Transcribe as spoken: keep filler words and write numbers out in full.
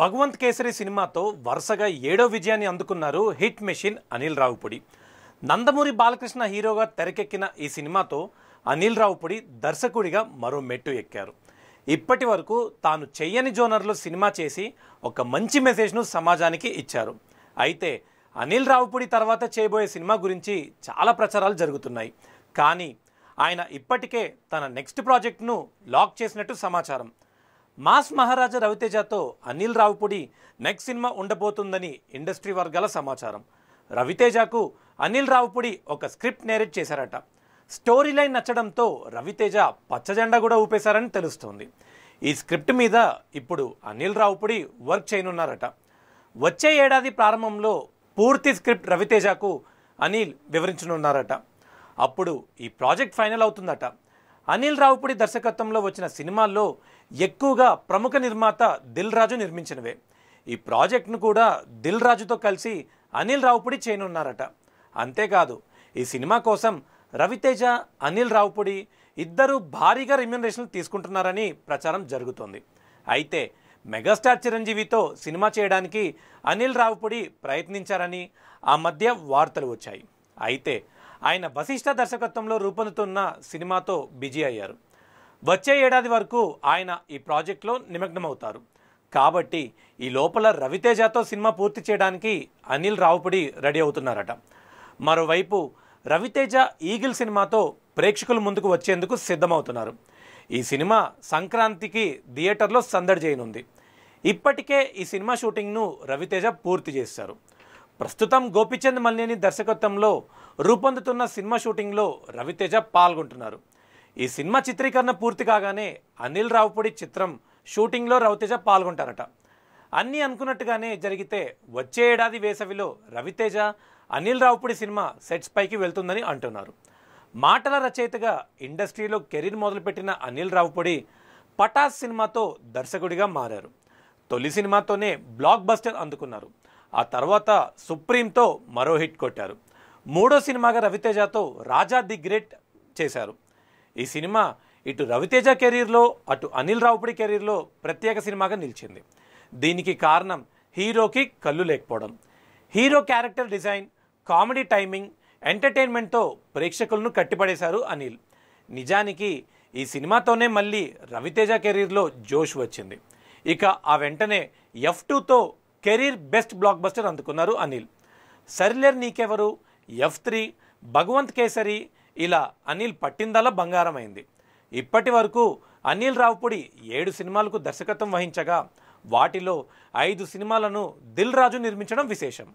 భగవంత్ కేసరి సినిమాతో వరుసగా ఏడో విజయాన్ని అందుకున్నారు హిట్ మెషిన్ అనిల్ రావిపూడి. నందమూరి బాలకృష్ణ హీరోగా తెరకెక్కిన ఈ సినిమాతో అనిల్ రావిపూడి దర్శకుడిగా మరో మెట్టు ఎక్కారు. ఇప్పటివరకు తాను చెయ్యని జోనర్లో సినిమా చేసి ఒక మంచి మెసేజ్ను సమాజానికి ఇచ్చారు. అయితే అనిల్ రావిపూడి తర్వాత చేయబోయే సినిమా గురించి చాలా ప్రచారాలు జరుగుతున్నాయి. కానీ ఆయన ఇప్పటికే తన నెక్స్ట్ ప్రాజెక్ట్ను లాక్ చేసినట్టు సమాచారం. మాస్ మహారాజా రవితేజతో అనిల్ రావిపూడి నెక్స్ట్ సినిమా ఉండబోతుందని ఇండస్ట్రీ వర్గాల సమాచారం. రవితేజకు అనిల్ రావిపూడి ఒక స్క్రిప్ట్ నేరేట్ చేశారట. స్టోరీ లైన్ నచ్చడంతో రవితేజ పచ్చజెండా కూడా ఊపేశారని తెలుస్తోంది. ఈ స్క్రిప్ట్ మీద ఇప్పుడు అనిల్ రావిపూడి వర్క్ చేయనున్నారట. వచ్చే ఏడాది ప్రారంభంలో పూర్తి స్క్రిప్ట్ రవితేజకు అనిల్ వివరించనున్నారట. అప్పుడు ఈ ప్రాజెక్ట్ ఫైనల్ అవుతుందట. అనిల్ రావిపూడి దర్శకత్వంలో వచ్చిన సినిమాల్లో ఎక్కువగా ప్రముఖ నిర్మాత దిల్ రాజు నిర్మించినవే. ఈ ప్రాజెక్ట్ను కూడా దిల్ రాజుతో కలిసి అనిల్ రావిపూడి చేయనున్నారట. అంతేకాదు ఈ సినిమా కోసం రవితేజ అనిల్ రావిపూడి ఇద్దరు భారీగా రెమ్యూనరేషన్లు తీసుకుంటున్నారని ప్రచారం జరుగుతోంది. అయితే మెగాస్టార్ చిరంజీవితో సినిమా చేయడానికి అనిల్ రావిపూడి ప్రయత్నించారని ఆ మధ్య వార్తలు వచ్చాయి. అయితే ఆయన వశిష్ఠ దర్శకత్వంలో రూపొందుతున్న సినిమాతో బిజీ అయ్యారు. వచ్చే ఏడాది వరకు ఆయన ఈ ప్రాజెక్టులో నిమగ్నమవుతారు. కాబట్టి ఈ లోపల రవితేజతో సినిమా పూర్తి చేయడానికి అనిల్ రావిపూడి రెడీ అవుతున్నారట. మరోవైపు రవితేజ ఈగిల్ సినిమాతో ప్రేక్షకుల ముందుకు వచ్చేందుకు సిద్ధమవుతున్నారు. ఈ సినిమా సంక్రాంతికి థియేటర్లో సందడి చేయనుంది. ఇప్పటికే ఈ సినిమా షూటింగ్ను రవితేజ పూర్తి చేశారు. ప్రస్తుతం గోపిచంద్ మలినేని దర్శకత్వంలో రూపొందుతున్న సినిమా షూటింగ్లో రవితేజ పాల్గొంటున్నారు. ఈ సినిమా చిత్రీకరణ పూర్తి కాగానే అనిల్ రావిపూడి చిత్రం షూటింగ్లో రవితేజ పాల్గొంటారట. అన్నీ అనుకున్నట్టుగానే జరిగితే వచ్చే ఏడాది వేసవిలో రవితేజ అనిల్ రావిపూడి సినిమా సెట్స్ పైకి వెళ్తుందని అంటున్నారు. మాటల రచయితగా ఇండస్ట్రీలో కెరీర్ మొదలుపెట్టిన అనిల్ రావిపూడి పటాస్ సినిమాతో దర్శకుడిగా మారారు. తొలి సినిమాతోనే బ్లాక్ బస్టర్ అందుకున్నారు. ఆ తర్వాత సుప్రీంతో మరో హిట్ కొట్టారు. మూడో సినిమాగా రవితేజతో రాజా ది గ్రేట్ చేశారు. ఈ సినిమా ఇటు రవితేజ కెరీర్లో అటు అనిల్ రావిపూడి కెరీర్లో ప్రత్యేక సినిమాగా నిలిచింది. దీనికి కారణం హీరోకి కళ్ళు లేకపోవడం. Hero character design, comedy timing, ఎంటర్టైన్మెంట్తో ప్రేక్షకులను కట్టిపడేశారు అనిల్. నిజానికి ఈ సినిమాతోనే మళ్ళీ రవితేజ కెరీర్లో జోష్ వచ్చింది. ఇక ఆ వెంటనే ఎఫ్ టూతో కెరీర్ బెస్ట్ బ్లాక్ బస్టర్ అందుకున్నారు అనిల్. సరిలేరు నీకెవరు, ఎఫ్ త్రీ, భగవంత్ కేసరి, ఇలా అనిల్ పట్టిందల బంగారమైంది. ఇప్పటి వరకు అనిల్ రావిపూడి ఏడు సినిమాలకు దర్శకత్వం వహించగా వాటిలో ఐదు సినిమాలను దిల్ రాజు నిర్మించడం విశేషం.